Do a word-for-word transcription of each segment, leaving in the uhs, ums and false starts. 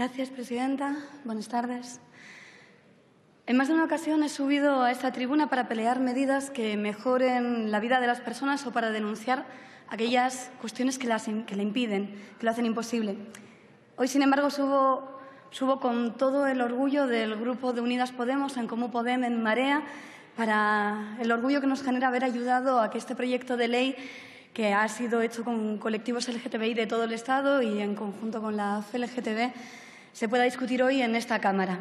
Gracias, presidenta. Buenas tardes. En más de una ocasión he subido a esta tribuna para pelear medidas que mejoren la vida de las personas o para denunciar aquellas cuestiones que, las, que la impiden, que lo hacen imposible. Hoy, sin embargo, subo, subo con todo el orgullo del grupo de Unidas Podemos, en Comú Podem, en Marea, para el orgullo que nos genera haber ayudado a que este proyecto de ley, que ha sido hecho con colectivos L G T B I de todo el Estado y en conjunto con la F E L G T B, se pueda discutir hoy en esta Cámara.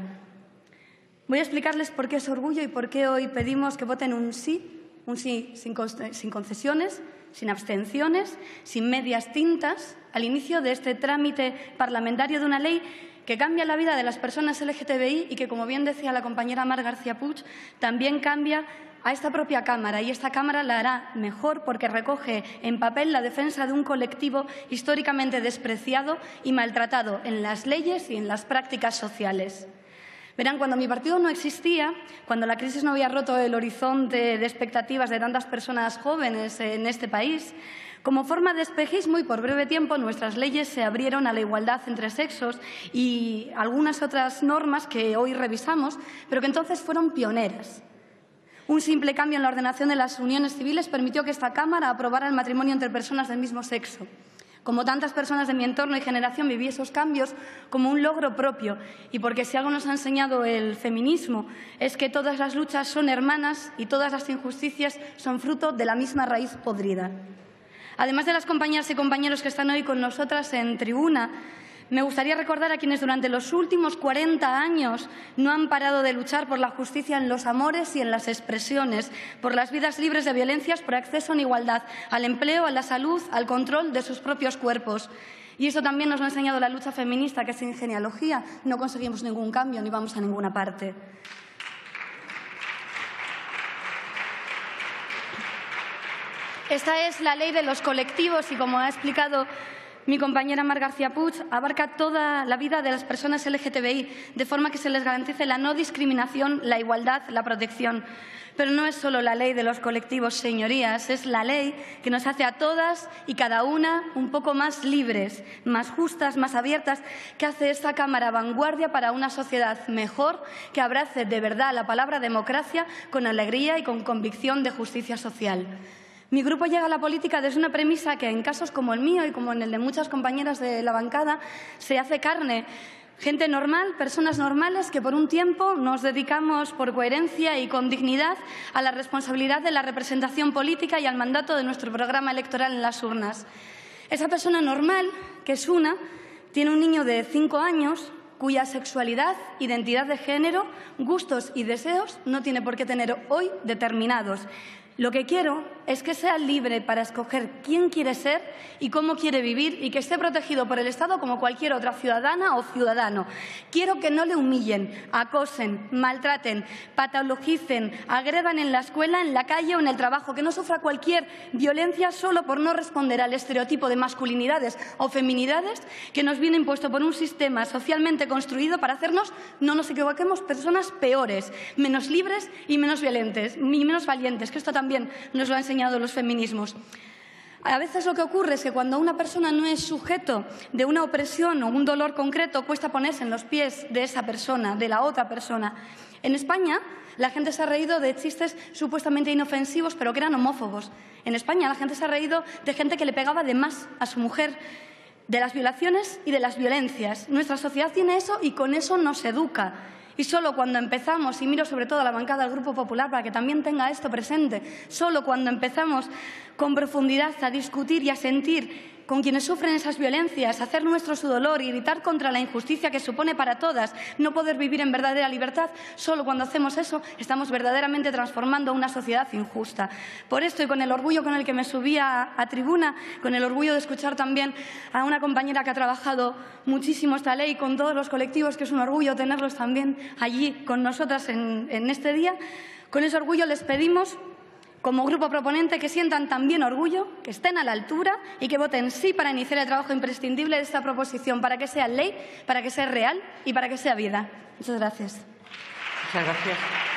Voy a explicarles por qué es orgullo y por qué hoy pedimos que voten un sí, un sí sin concesiones, sin abstenciones, sin medias tintas, al inicio de este trámite parlamentario de una ley que cambia la vida de las personas L G T B I y que, como bien decía la compañera Mar García Puig, también cambia a esta propia Cámara, y esta Cámara la hará mejor porque recoge en papel la defensa de un colectivo históricamente despreciado y maltratado en las leyes y en las prácticas sociales. Verán, cuando mi partido no existía, cuando la crisis no había roto el horizonte de expectativas de tantas personas jóvenes en este país, como forma de espejismo y por breve tiempo nuestras leyes se abrieron a la igualdad entre sexos y algunas otras normas que hoy revisamos, pero que entonces fueron pioneras. Un simple cambio en la ordenación de las uniones civiles permitió que esta Cámara aprobara el matrimonio entre personas del mismo sexo. Como tantas personas de mi entorno y generación, viví esos cambios como un logro propio, y porque si algo nos ha enseñado el feminismo es que todas las luchas son hermanas y todas las injusticias son fruto de la misma raíz podrida. Además de las compañeras y compañeros que están hoy con nosotras en tribuna, me gustaría recordar a quienes durante los últimos cuarenta años no han parado de luchar por la justicia en los amores y en las expresiones, por las vidas libres de violencias, por acceso en igualdad, al empleo, a la salud, al control de sus propios cuerpos. Y eso también nos lo ha enseñado la lucha feminista, que sin genealogía no conseguimos ningún cambio ni vamos a ninguna parte. Esta es la ley de los colectivos y, como ha explicado mi compañera Mar García Puig, abarca toda la vida de las personas L G T B I, de forma que se les garantice la no discriminación, la igualdad, la protección. Pero no es solo la ley de los colectivos, señorías, es la ley que nos hace a todas y cada una un poco más libres, más justas, más abiertas, que hace esta Cámara vanguardia para una sociedad mejor, que abrace de verdad la palabra democracia con alegría y con convicción de justicia social. Mi grupo llega a la política desde una premisa que en casos como el mío y como en el de muchas compañeras de la bancada se hace carne. Gente normal, personas normales que por un tiempo nos dedicamos por coherencia y con dignidad a la responsabilidad de la representación política y al mandato de nuestro programa electoral en las urnas. Esa persona normal, que es una, tiene un niño de cinco años cuya sexualidad, identidad de género, gustos y deseos no tiene por qué tener hoy determinados. Lo que quiero es que sea libre para escoger quién quiere ser y cómo quiere vivir y que esté protegido por el Estado como cualquier otra ciudadana o ciudadano. Quiero que no le humillen, acosen, maltraten, patologicen, agredan en la escuela, en la calle o en el trabajo, que no sufra cualquier violencia solo por no responder al estereotipo de masculinidades o feminidades que nos viene impuesto por un sistema socialmente construido para hacernos, no nos equivoquemos, personas peores, menos libres y menos violentas, y menos valientes, que esto también También nos lo han enseñado los feminismos. A veces lo que ocurre es que cuando una persona no es sujeto de una opresión o un dolor concreto, cuesta ponerse en los pies de esa persona, de la otra persona. En España, la gente se ha reído de chistes supuestamente inofensivos, pero que eran homófobos. En España, la gente se ha reído de gente que le pegaba de más a su mujer, de las violaciones y de las violencias. Nuestra sociedad tiene eso y con eso nos educa. Y solo cuando empezamos, y miro sobre todo a la bancada del Grupo Popular para que también tenga esto presente, solo cuando empezamos con profundidad a discutir y a sentir con quienes sufren esas violencias, hacer nuestro su dolor y gritar contra la injusticia que supone para todas no poder vivir en verdadera libertad, solo cuando hacemos eso estamos verdaderamente transformando una sociedad injusta. Por esto y con el orgullo con el que me subí a, a tribuna, con el orgullo de escuchar también a una compañera que ha trabajado muchísimo esta ley con todos los colectivos, que es un orgullo tenerlos también allí con nosotras en, en este día, con ese orgullo les pedimos, como grupo proponente, que sientan también orgullo, que estén a la altura y que voten sí para iniciar el trabajo imprescindible de esta proposición, para que sea ley, para que sea real y para que sea vida. Muchas gracias. Muchas gracias.